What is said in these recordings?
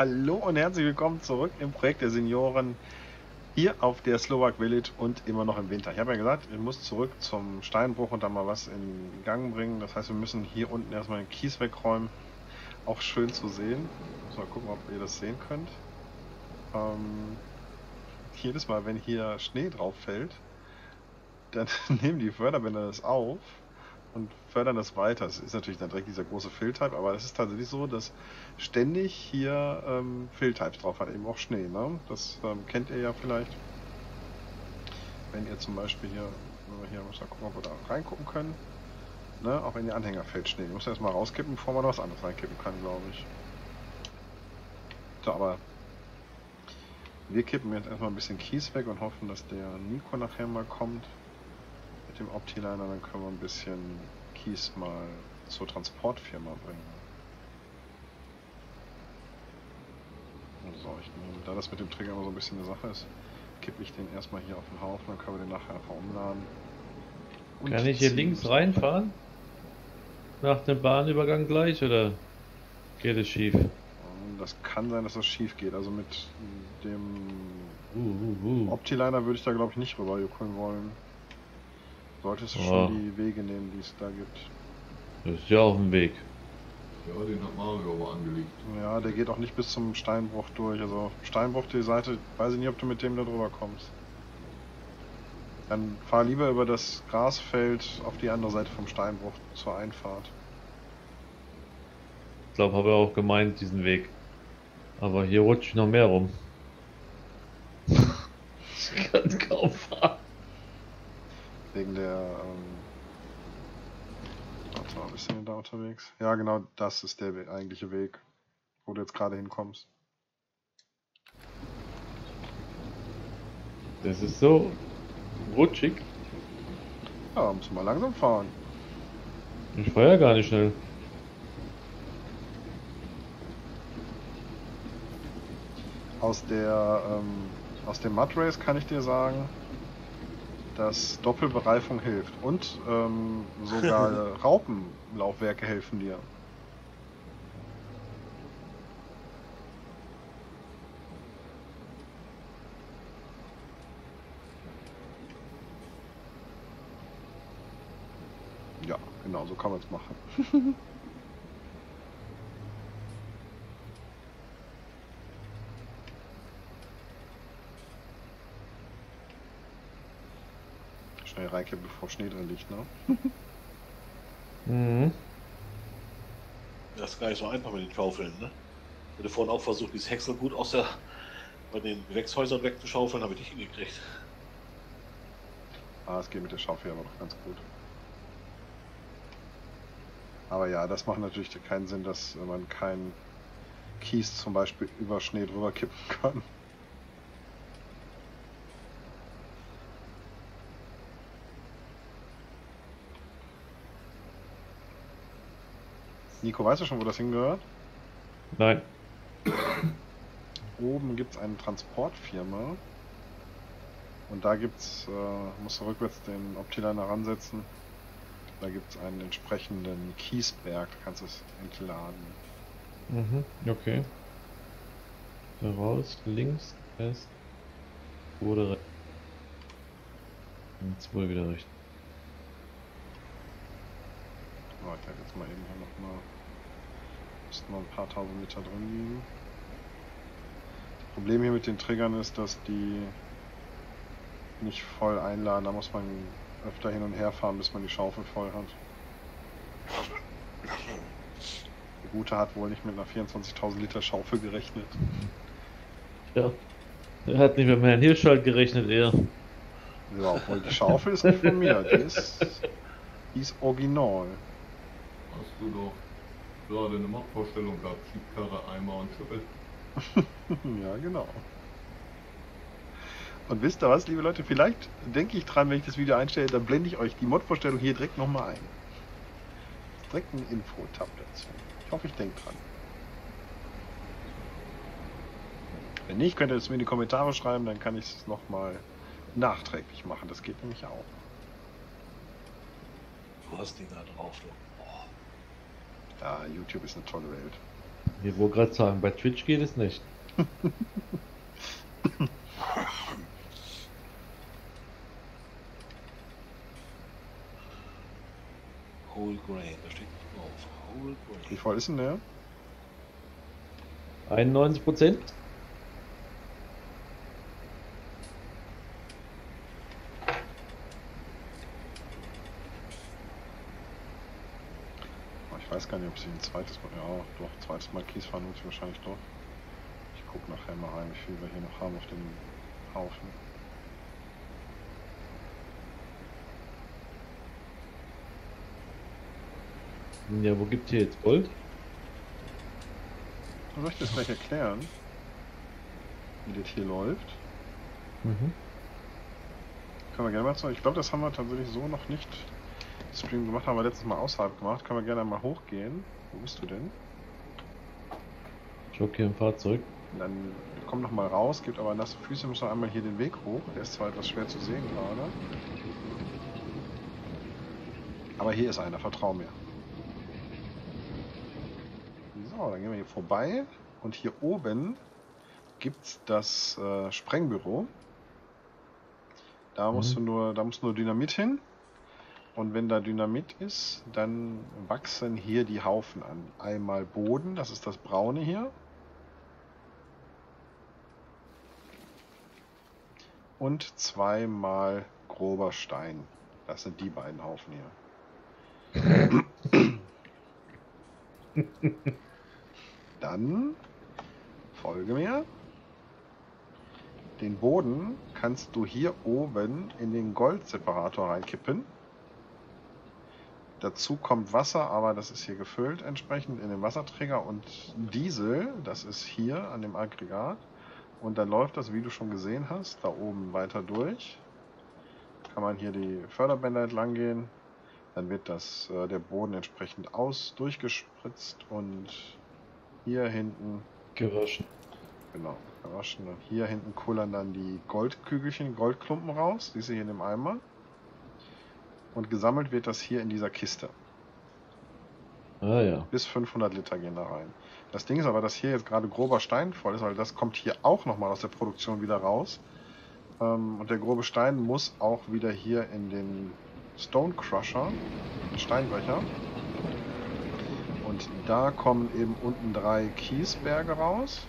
Hallo und herzlich willkommen zurück im Projekt der Senioren hier auf der Slovak Village und immer noch im Winter. Ich habe ja gesagt, ich muss zurück zum Steinbruch und da mal was in Gang bringen. Das heißt, wir müssen hier unten erstmal den Kies wegräumen. Auch schön zu sehen. Mal gucken, ob ihr das sehen könnt. Jedes Mal, wenn hier Schnee drauf fällt, dann nehmen die Förderbänder das auf und fördern das weiter. Es ist natürlich dann direkt dieser große Fill-Type, aber es ist tatsächlich so, dass ständig hier Fill-Types drauf hat, eben auch Schnee. Ne? Das kennt ihr ja vielleicht, wenn ihr zum Beispiel hier, muss mal gucken, ob wir da reingucken können, ne? Auch in die Anhänger fällt Schnee. Die muss erst mal rauskippen, bevor man was anderes reinkippen kann, glaube ich. So, aber wir kippen jetzt erstmal ein bisschen Kies weg und hoffen, dass der Nico nachher mal kommt. Mit dem Optiliner, dann können wir ein bisschen Kies mal zur Transportfirma bringen. So, ich nehme, da das mit dem Trigger immer so ein bisschen eine Sache ist, kippe ich den erstmal hier auf den Haufen, dann können wir den nachher einfach umladen. Und kann ich hier links reinfahren? Nach dem Bahnübergang gleich oder geht es schief? Das kann sein, dass das schief geht. Also mit dem Optiliner würde ich da, glaube ich, nicht rüber juckeln wollen. Solltest du schon die Wege nehmen, die es da gibt. Das ist ja auch ein Weg. Ja, den hat Mario aber angelegt. Ja, der geht auch nicht bis zum Steinbruch durch. Also Steinbruch, die Seite, weiß ich nicht, ob du mit dem da drüber kommst. Dann fahr lieber über das Grasfeld auf die andere Seite vom Steinbruch zur Einfahrt. Ich glaube, habe ich auch gemeint, diesen Weg. Aber hier rutsche ich noch mehr rum. Ich kann kaum fahren. Wegen der, warte mal, bist du denn da unterwegs? Ja, genau, das ist der eigentliche Weg, wo du jetzt gerade hinkommst. Das ist so rutschig. Ja, musst du mal langsam fahren. Ich fahre ja gar nicht schnell. Aus dem Mudrace kann ich dir sagen, dass Doppelbereifung hilft und sogar Raupenlaufwerke helfen dir. Ja, genau, so kann man es machen. Schnell reinkippen, bevor Schnee drin liegt, ne? Mhm. Das ist gar nicht so einfach mit den Schaufeln, ne? Ich hatte vorhin auch versucht, dieses Häckselgut aus der bei den Gewächshäusern wegzuschaufeln, habe ich nicht hingekriegt. Ah, es geht mit der Schaufel aber noch ganz gut. Aber ja, das macht natürlich keinen Sinn, dass man keinen Kies zum Beispiel über Schnee drüber kippen kann. Nico, weißt du schon, wo das hingehört? Nein. Oben gibt es eine Transportfirma. Und da gibt's, musst du rückwärts den Optiliner ransetzen. Da gibt es einen entsprechenden Kiesberg, da kannst du es entladen. Mhm, okay. Da raus, links, rechts, oder rechts. Jetzt wohl wieder rechts. Oh, ich werde jetzt mal eben hier nochmal. Müssten noch ein paar tausend Meter drin liegen. Das Problem hier mit den Triggern ist, dass die nicht voll einladen. Da muss man öfter hin und her fahren, bis man die Schaufel voll hat. Die Gute hat wohl nicht mit einer 24.000 Liter Schaufel gerechnet. Ja. Er hat nicht mit meinem Hirschwald gerechnet, eher. Ja, obwohl die Schaufel ist nicht von mir. Die ist original. Hast du doch gerade eine Machtvorstellung gehabt, Schiebkarre, Eimer und Schippel. Ja, genau. Und wisst ihr was, liebe Leute, vielleicht denke ich dran, wenn ich das Video einstelle, dann blende ich euch die Mod-Vorstellung hier direkt nochmal ein. Direkt ein Info-Tab dazu. Ich hoffe, ich denke dran. Wenn nicht, könnt ihr es mir in die Kommentare schreiben, dann kann ich es nochmal nachträglich machen. Das geht nämlich auch. Du hast den da drauf. Oh. Ja, YouTube ist eine tolle Welt. Ich wollte gerade sagen, bei Twitch geht es nicht. Whole Grain, da steht nicht drauf. Whole Grain. Wie voll ist denn der? 91%. Ich weiß gar nicht, ob sie ein zweites Mal, ja doch, zweites Mal Kies fahren muss ich wahrscheinlich doch. Ich guck nachher mal rein, wie viel wir hier noch haben auf dem Haufen. Ja, wo gibt hier jetzt Gold? Du möchtest gleich erklären, wie das hier läuft. Mhm. Können wir gerne mal zu. Ich glaube, das haben wir tatsächlich so noch nicht Stream gemacht, haben wir letztes Mal außerhalb gemacht. Können wir gerne mal hochgehen. Wo bist du denn? Ich hocke hier im Fahrzeug. Dann komm noch mal raus, gibt aber nasse Füße, müssen wir einmal hier den Weg hoch. Der ist zwar etwas schwer zu sehen gerade. Aber hier ist einer, vertrau mir. So, dann gehen wir hier vorbei und hier oben gibt es das Sprengbüro. Da musst du nur, da muss nur Dynamit hin. Und wenn da Dynamit ist, dann wachsen hier die Haufen an. Einmal Boden, das ist das Braune hier. Und zweimal grober Stein. Das sind die beiden Haufen hier. Dann folge mir. Den Boden kannst du hier oben in den Goldseparator reinkippen. Dazu kommt Wasser, aber das ist hier gefüllt entsprechend in den Wasserträger und Diesel, das ist hier an dem Aggregat. Und dann läuft das, wie du schon gesehen hast, da oben weiter durch. Kann man hier die Förderbänder entlang gehen. Dann wird das, der Boden entsprechend durchgespritzt und hier hinten gewaschen. Genau, gewaschen. Und hier hinten kullern dann die Goldkügelchen, Goldklumpen raus, die sie hier in dem Eimer. Und gesammelt wird das hier in dieser Kiste. Ah ja. Bis 500 Liter gehen da rein. Das Ding ist aber, dass hier jetzt gerade grober Stein voll ist, weil das kommt hier auch nochmal aus der Produktion wieder raus. Und der grobe Stein muss auch wieder hier in den Stone Crusher, den Steinbrecher. Und da kommen eben unten 3 Kiesberge raus.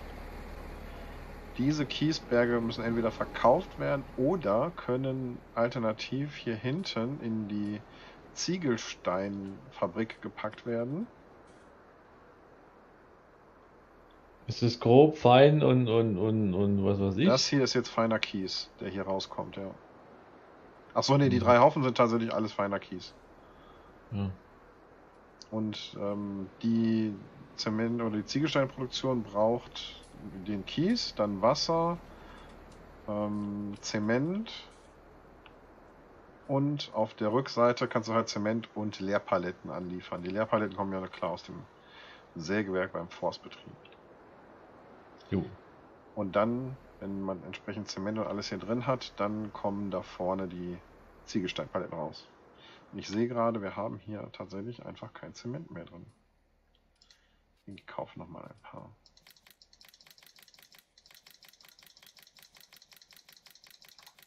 Diese Kiesberge müssen entweder verkauft werden oder können alternativ hier hinten in die Ziegelsteinfabrik gepackt werden. Ist es grob, fein und was weiß ich? Das hier ist jetzt feiner Kies, der hier rauskommt, ja. Achso, ne, die 3 Haufen sind tatsächlich alles feiner Kies. Ja. Und die Zement- oder die Ziegelsteinproduktion braucht den Kies, dann Wasser, Zement und auf der Rückseite kannst du halt Zement und Leerpaletten anliefern. Die Leerpaletten kommen ja klar aus dem Sägewerk beim Forstbetrieb. Jo. Und dann, wenn man entsprechend Zement und alles hier drin hat, dann kommen da vorne die Ziegelsteinpaletten raus. Und ich sehe gerade, wir haben hier tatsächlich einfach kein Zement mehr drin. Ich kaufe nochmal ein paar.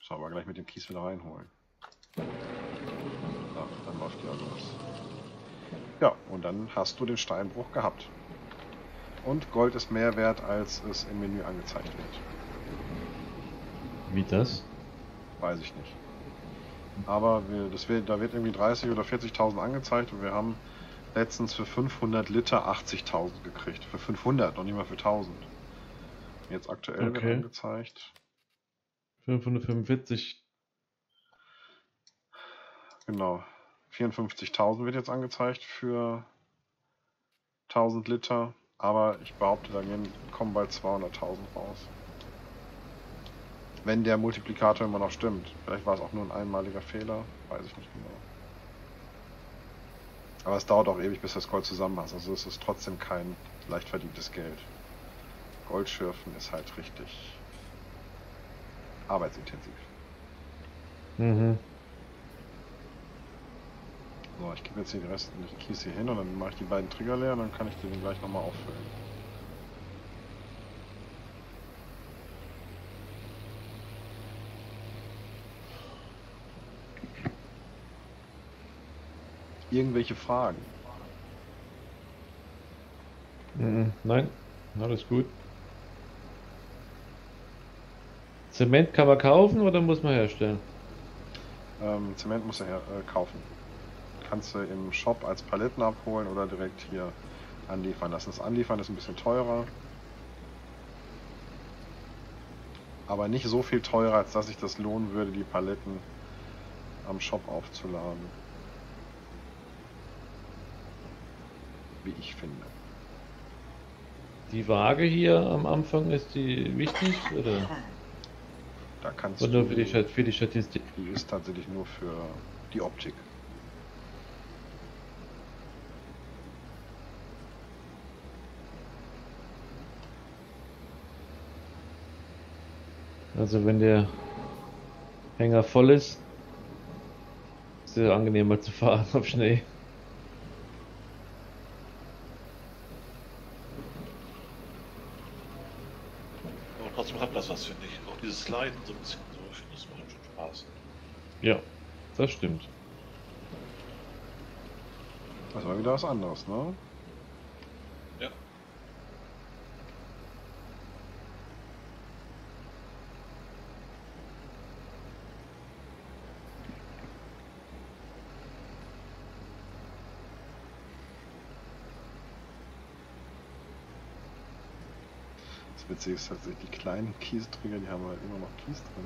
So, aber gleich mit dem Kies wieder reinholen. Ja, dann läuft ja los. Ja, und dann hast du den Steinbruch gehabt. Und Gold ist mehr wert, als es im Menü angezeigt wird. Wie das? Weiß ich nicht. Aber wir, da wird irgendwie 30.000 oder 40.000 angezeigt und wir haben letztens für 500 Liter 80.000 gekriegt. Für 500, noch nicht mal für 1.000. Jetzt aktuell okay. Wird angezeigt 545. Genau. 54.000 wird jetzt angezeigt für 1.000 Liter. Aber ich behaupte, da kommen bald 200.000 raus. Wenn der Multiplikator immer noch stimmt. Vielleicht war es auch nur ein einmaliger Fehler. Weiß ich nicht genau. Aber es dauert auch ewig, bis das Gold zusammen ist. Also es ist trotzdem kein leicht verdientes Geld. Goldschürfen ist halt richtig arbeitsintensiv. Mhm. So, ich gebe jetzt hier den Rest in den Kies hier hin und dann mache ich die beiden Trigger leer und dann kann ich den gleich nochmal auffüllen. irgendwelche Fragen? Nein, alles gut. Zement kann man kaufen oder muss man herstellen? Zement muss man kaufen. Kannst du im Shop als Paletten abholen oder direkt hier anliefern lassen. Das Anliefern ist ein bisschen teurer. Aber nicht so viel teurer, als dass ich das lohnen würde, die Paletten am Shop aufzuladen. Wie ich finde. Die Waage hier am Anfang, ist die wichtig? Oder? Da kannst oder du für die Statistik? Die ist tatsächlich nur für die Optik. Also wenn der Hänger voll ist, ist es angenehmer zu fahren auf Schnee. Aber trotzdem hat das was, finde ich. Auch dieses Sliden so ein bisschen so, ich finde das macht schon Spaß. Ja, das stimmt. Das war wieder was anderes, ne? Witzig ist tatsächlich die kleinen Kiesträger, die haben halt immer noch Kies drin.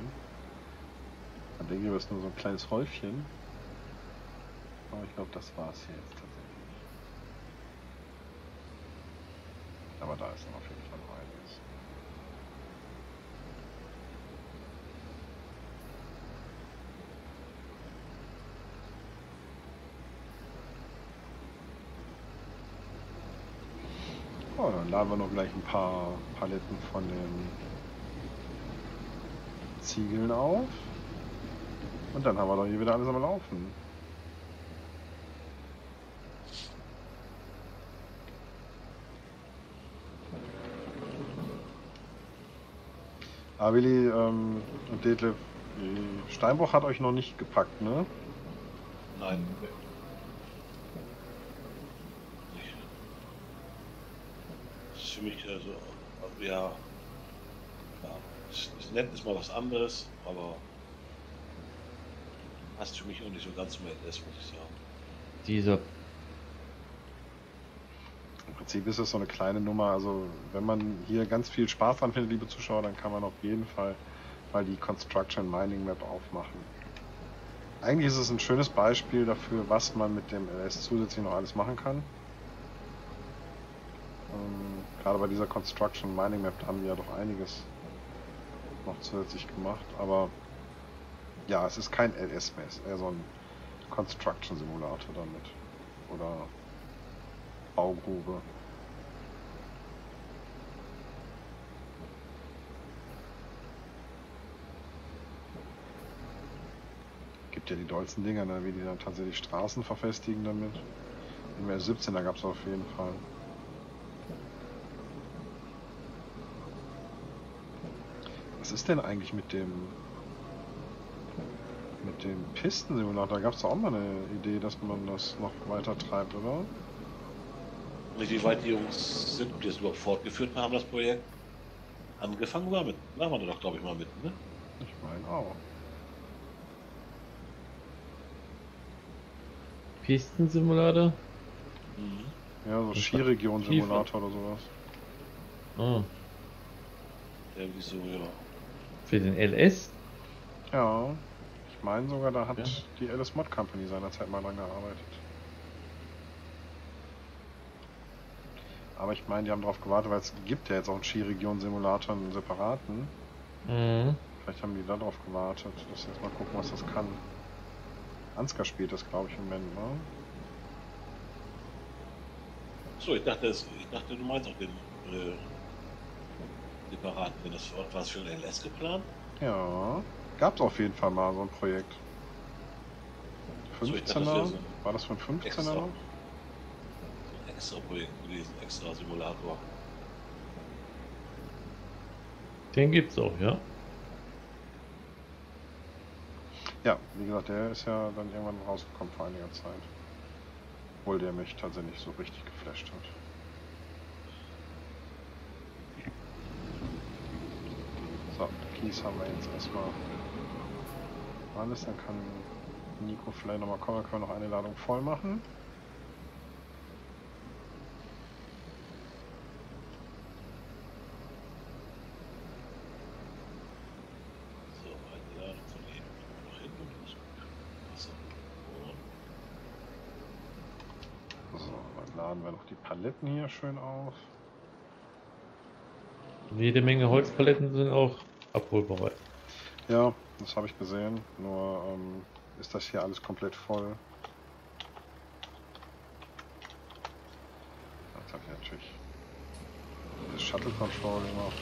Man denkt, das ist nur so ein kleines Häufchen. Aber ich glaube, das war es hier jetzt tatsächlich. Aber da ist noch auf jeden Fall noch einiges. Oh, dann laden wir noch gleich ein paar Paletten von den Ziegeln auf. Und dann haben wir doch hier wieder alles am Laufen. Ah, Willi und Detlef, Steinbruch hat euch noch nicht gepackt, ne? Nein. Für mich, also, ja, es nennt es mal was anderes, aber passt für mich auch nicht so ganz zum LS, muss ich sagen. Im Prinzip ist es so eine kleine Nummer, also wenn man hier ganz viel Spaß dran findet, liebe Zuschauer, dann kann man auf jeden Fall mal die Construction Mining Map aufmachen. Eigentlich ist es ein schönes Beispiel dafür, was man mit dem LS zusätzlich noch alles machen kann. Gerade bei dieser Construction Mining Map haben wir ja doch einiges noch zusätzlich gemacht, aber ja, es ist kein LS mehr, es ist eher so ein Construction Simulator damit oder Baugrube. Gibt ja die dollsten Dinger, ne? Wie die dann tatsächlich Straßen verfestigen damit. Im R17, da gab es auf jeden Fall. Was ist denn eigentlich mit dem Pistensimulator? Da gab es doch auch mal eine Idee, dass man das noch weiter treibt, oder? Wie weit die Jungs sind, die es überhaupt fortgeführt haben, das Projekt? Angefangen war mit, waren wir doch, glaube ich, mal mit, ne? Ich meine auch. Pistensimulator? Mhm. Ja, so Ski-Region-Simulator oder sowas. Oh. Irgendwie so, ja. Für den LS? Ja, ich meine sogar, da hat die LS Mod Company seinerzeit mal dran gearbeitet. Aber ich meine, die haben darauf gewartet, weil es gibt ja jetzt auch einen Ski-Region-Simulator, einen separaten. Mhm. Vielleicht haben die da drauf gewartet. Lass jetzt mal gucken, was das kann. Ansgar spielt das, glaube ich, im Moment, ne? So, ich dachte, du meinst auch den... Separaten, wenn das was für ein LS geplant? Ja, gab es auf jeden Fall mal so ein Projekt. 15er? War das von 15er noch? Ein extra Projekt gewesen, extra Simulator. Den gibt's auch, ja? Ja, wie gesagt, der ist ja dann irgendwann rausgekommen vor einiger Zeit. obwohl der mich tatsächlich so richtig geflasht hat. So, Kies haben wir jetzt erstmal alles, dann kann Nico vielleicht nochmal kommen, dann können wir noch eine Ladung voll machen. Paletten hier schön auf. Jede Menge Holzpaletten sind auch abholbereit. Ja, das habe ich gesehen. Nur ist das hier alles komplett voll. Das habe ich natürlich. Das Shuttle Control gemacht.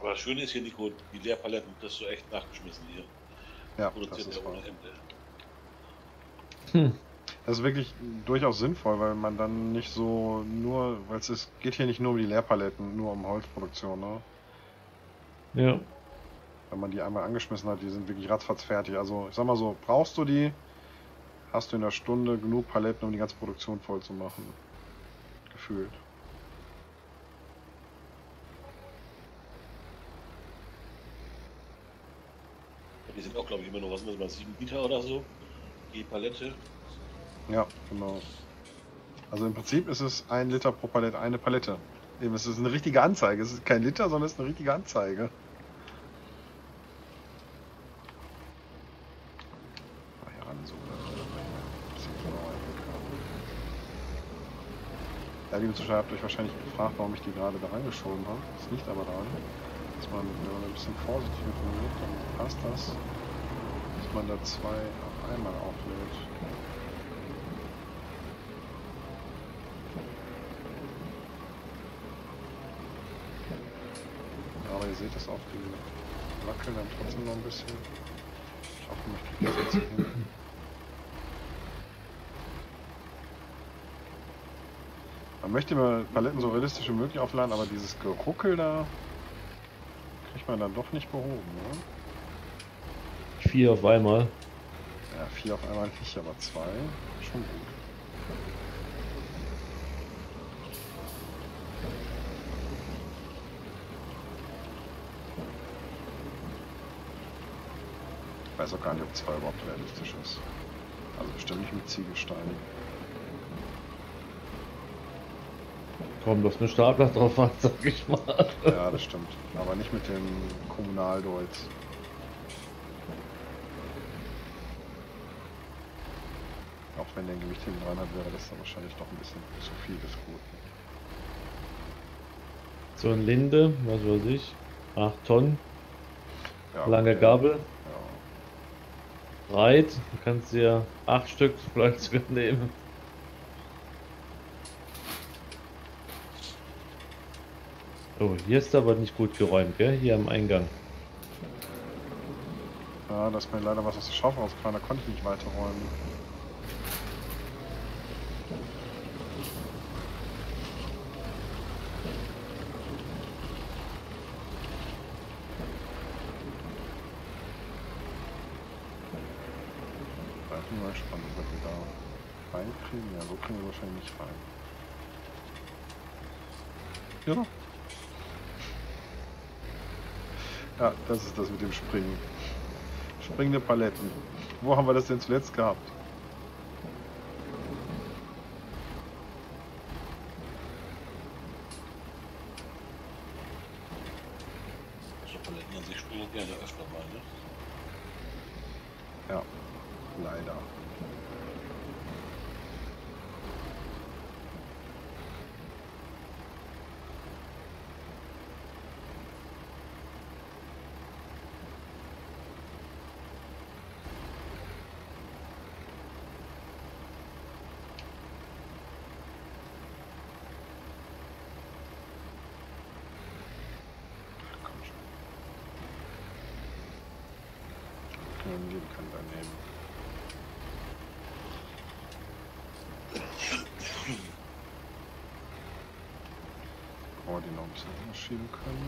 Aber das Schöne ist hier, Nico, die Leerpaletten, das ist so echt nachgeschmissen hier. Ja, das ist ohne Ende. Das ist wirklich durchaus sinnvoll, weil man dann nicht so nur, weil es geht hier nicht nur um die Leerpaletten, nur um Holzproduktion, ne? Ja. Wenn man die einmal angeschmissen hat, die sind wirklich ratzfatz fertig. Also ich sag mal so, brauchst du die, hast du in der Stunde genug Paletten, um die ganze Produktion voll zu machen. Gefühlt. Die sind auch, glaube ich, immer noch, was sind das mal, 7 Liter oder so, die Palette. Ja, genau. Also im Prinzip ist es 1 Liter pro Palette, eine Palette. Eben, es ist eine richtige Anzeige. Es ist kein Liter, sondern es ist eine richtige Anzeige. Ja, liebe Zuschauer, habt euch wahrscheinlich gefragt, warum ich die gerade da reingeschoben habe. Das liegt aber daran, dass man, wenn man ein bisschen vorsichtig mit dem Weg, dann passt das, dass man da 2 auf einmal auflädt. Ihr seht es auch, die wackeln dann trotzdem noch ein bisschen. Ich hoffe, ich kriege das jetzt hin. Man möchte immer Paletten so realistisch wie möglich aufladen, aber dieses Geruckel da kriegt man dann doch nicht behoben, oder? 4 auf einmal. Ja, 4 auf einmal nicht, aber 2 schon gut. Ich weiß auch gar nicht, ob 2 überhaupt realistisch ist. Also bestimmt nicht mit Ziegelsteinen. Komm, du hast einen Stapler drauf an, sag ich mal. Ja, das stimmt. Aber nicht mit dem Kommunaldeutsch. Auch wenn der Gewicht hinten dran hat, wäre das dann wahrscheinlich doch ein bisschen zu viel des Guten. So ein Linde, was weiß ich, 8 Tonnen, ja, lange Gabel. Breit, du kannst dir 8 Stück vielleicht sogar nehmen. Oh, hier ist aber nicht gut geräumt, gell? Hier am Eingang. Ja, da ist mir leider was aus der Schaufel rausgefahren, da konnte ich nicht weiter räumen. Ja, so können wir wahrscheinlich nicht rein. Ja. Ja, das ist das mit dem Springen. Springende Paletten. Wo haben wir das denn zuletzt gehabt? So Paletten an sich springen gerne öfter mal, ne? Ja, leider. Können.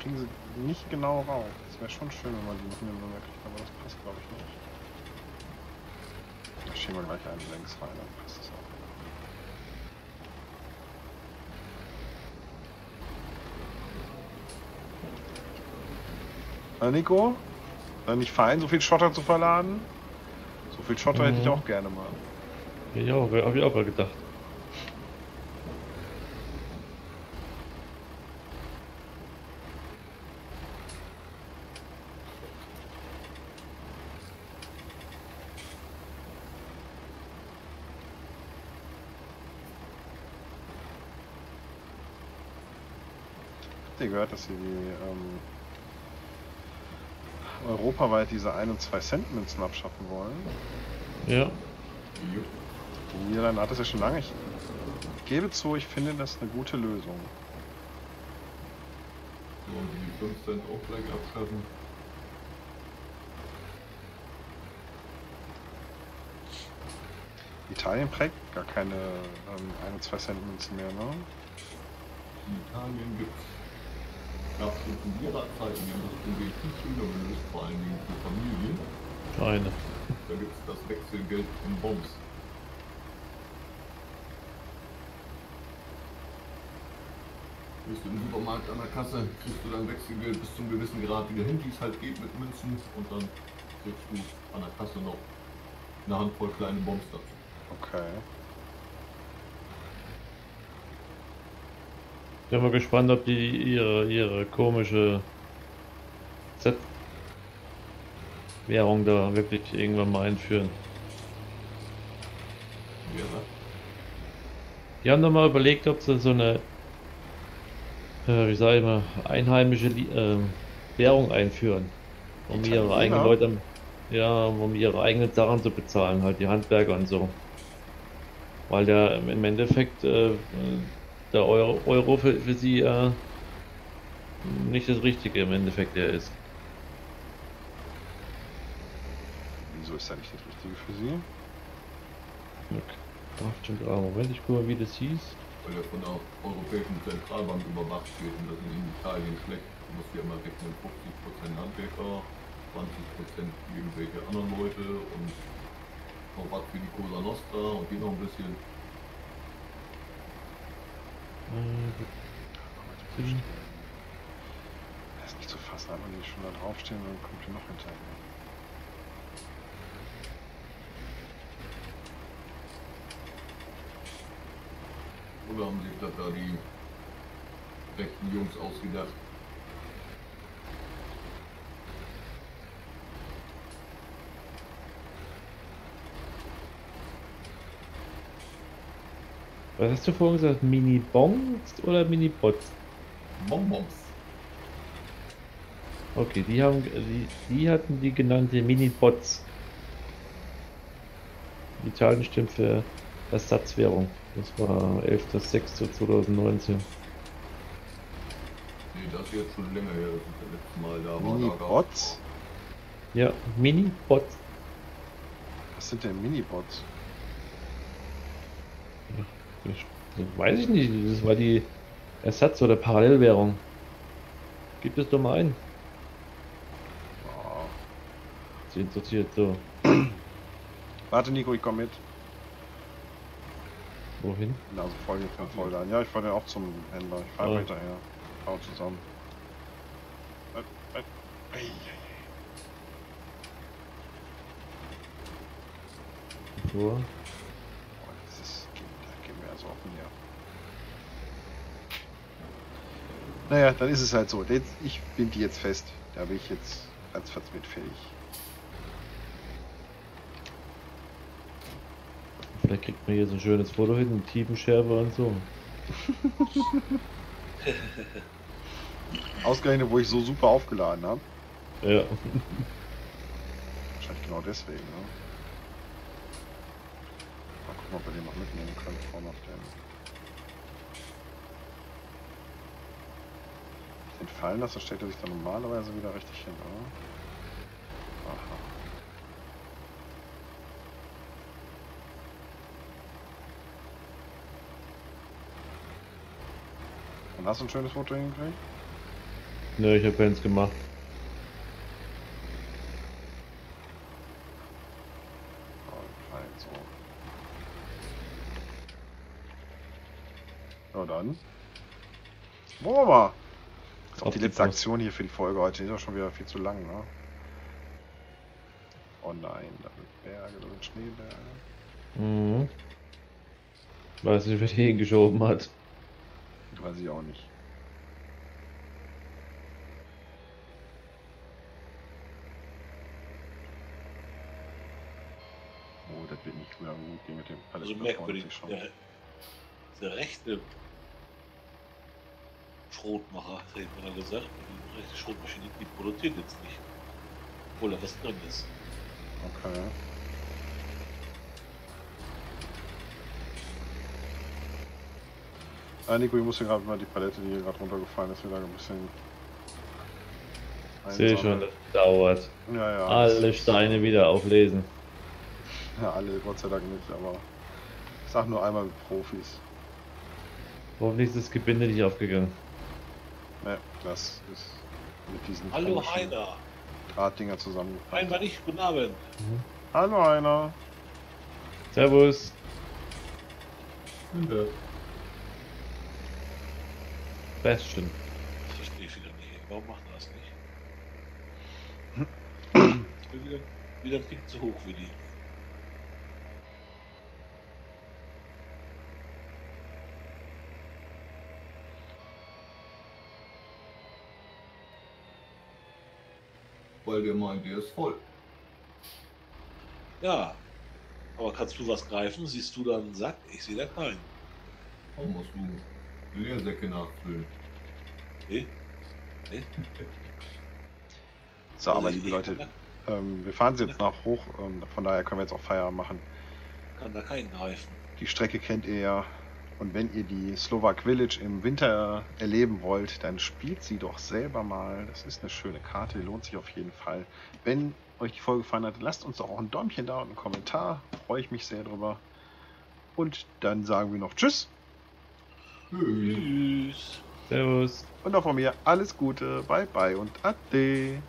kriegen sie nicht genau rauf. Das wäre schon schön, wenn man die noch nebeneinander kriegt, aber das passt glaube ich nicht. Da schieben wir gleich einen längs rein, dann passt das auch. Na Nico? Na, nicht fein, so viel Schotter zu verladen? So viel Schotter hätte ich auch gerne mal. Ja, habe ich auch mal gedacht. Habt ihr gehört, dass sie europaweit diese 1 und 2 Cent Münzen abschaffen wollen? Ja. Die Niederlande hat das ja schon lange. Ich gebe zu, ich finde das eine gute Lösung. Wollen die 5 Cent auch gleich abschaffen? Italien prägt gar keine 1 und 2 Cent Münzen mehr, ne? In Italien gibt es gab es in ihrer Zeit, die haben das Problem viel schöner gelöst, vor allen Dingen für Familien. Kleine. Da gibt es das Wechselgeld in Bons. Bist du im Supermarkt an der Kasse, kriegst du dein Wechselgeld bis zum gewissen Grad wieder hin, wie es halt geht mit Münzen, und dann kriegst du an der Kasse noch eine Handvoll kleine Bons dazu. Okay. Ich bin mal gespannt, ob die ihre komische Z-Währung da wirklich irgendwann mal einführen. Ja. Die haben doch mal überlegt, ob sie so eine, wie sage ich mal, einheimische Währung einführen, um ihre eigenen Leute, ja, um ihre eigenen Sachen zu bezahlen, halt die Handwerker und so. Weil der im Endeffekt der Euro für sie nicht das Richtige im Endeffekt der ist. Wieso ist er nicht das Richtige für sie? Okay. Moment, ich gucke mal, wie das hieß. Weil er von der Europäischen Zentralbank überwacht wird und das ist in Italien schlecht. Du musst ja mal rechnen, 50% Handwerker, 20% irgendwelche anderen Leute und noch was für die Cosa Nostra und die noch ein bisschen. Das ist nicht zu fassen, aber die schon da draufstehen und dann kommt die noch hinterher. Oder haben sich das da die rechten Jungs ausgedacht? Was hast du vorhin gesagt? Mini-Bots oder Mini-Bots? Bonbons. Okay, die hatten die genannte Mini-Bots. Italien stimmt für Ersatzwährung. Das war 11.06.2019. Nee, das ist jetzt schon länger her, das letzte Mal da war. Mini-Bots? Ja, Mini-Bots. Was sind denn Mini-Bots? Weiß ich nicht, das war die Ersatz- oder Parallelwährung. Gib es doch mal ein. Wow. Sie interessiert so. Warte Nico, ich komm mit. Wohin? Na, also voll dann. Ja, ich fahre ja auch zum Händler. Ich fahre hinterher. Fahr zusammen. So. Naja, dann ist es halt so. Ich bin die jetzt fest. Da bin ich jetzt ganz mit fähig. Vielleicht kriegt man hier so ein schönes Foto hin, einen Tiefenschärfer und so. Ausgerechnet, wo ich so super aufgeladen habe. Ja. Wahrscheinlich genau deswegen, ne? Mal gucken, ob wir den noch mitnehmen können, vorne auf den. Den fallen lassen, stellt er sich dann normalerweise wieder richtig hin, oder? Aha. Und hast du ein schönes Foto hingekriegt? Ne, ich habe eins gemacht. Na dann. Wollen wir mal. Ist auch die letzte Aktion hier für die Folge heute. Ist auch schon wieder viel zu lang, ne? Oh nein, da sind Berge, da sind Schneeberge. Mhm. Weiß nicht, wer die hingeschoben hat. Weiß ich auch nicht. Oh, das wird nicht mehr gut gehen mit dem Palais. Also merkwürdig schon. Der rechte Schrotmacher, das hätte man ja gesagt, die rechte Schrotmaschine, die produziert jetzt nicht. Obwohl da was drin ist. Okay. Ah, Nico, ich muss hier gerade mal die Palette, die hier gerade runtergefallen ist, wieder ein bisschen. Sehe schon, das dauert. Ja, ja. Alle Steine so wieder auflesen. Ja, alle, Gott sei Dank nicht, aber. Ich sag nur einmal mit Profis. Hoffentlich ist das Gebinde nicht aufgegangen. Ne, das ist mit diesen. Hallo Heiner! Drahtdinger zusammen. Einmal nicht, guten Abend! Mhm. Hallo Heiner! Servus! Hunde. Bestchen. Ich verstehe wieder nicht. Warum macht er das nicht? Ich bin wieder ein Tick zu hoch wie die. Weil der meint, der ist voll. Ja, aber kannst du was greifen? Siehst du da einen Sack? Ich sehe da keinen. Warum musst du Leersäcke nachfüllen? Nee. Nee. So, aber liebe Leute, wir fahren sie jetzt nach hoch, von daher können wir jetzt auch Feierabend machen. Kann da keinen greifen. Die Strecke kennt ihr ja. Und wenn ihr die Slovak Village im Winter erleben wollt, dann spielt sie doch selber mal. Das ist eine schöne Karte, lohnt sich auf jeden Fall. Wenn euch die Folge gefallen hat, lasst uns doch auch ein Däumchen da und einen Kommentar. Freue ich mich sehr drüber. Und dann sagen wir noch Tschüss. Tschüss. Servus. Und auch von mir alles Gute. Bye bye und Ade.